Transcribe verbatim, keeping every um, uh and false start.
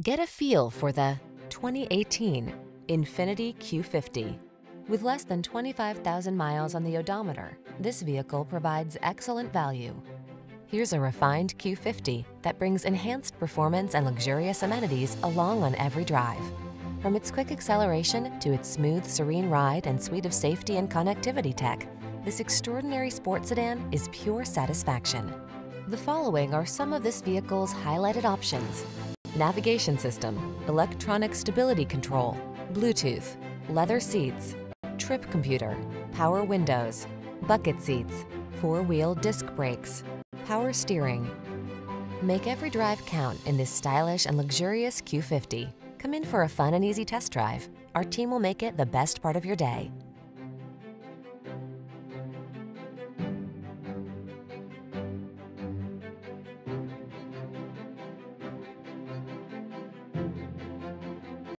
Get a feel for the twenty eighteen Infiniti Q fifty. With less than twenty-five thousand miles on the odometer, this vehicle provides excellent value. Here's a refined Q fifty that brings enhanced performance and luxurious amenities along on every drive. From its quick acceleration to its smooth, serene ride and suite of safety and connectivity tech, this extraordinary sports sedan is pure satisfaction. The following are some of this vehicle's highlighted options: navigation system, electronic stability control, Bluetooth, leather seats, trip computer, power windows, bucket seats, four-wheel disc brakes, power steering. Make every drive count in this stylish and luxurious Q fifty. Come in for a fun and easy test drive. Our team will make it the best part of your day.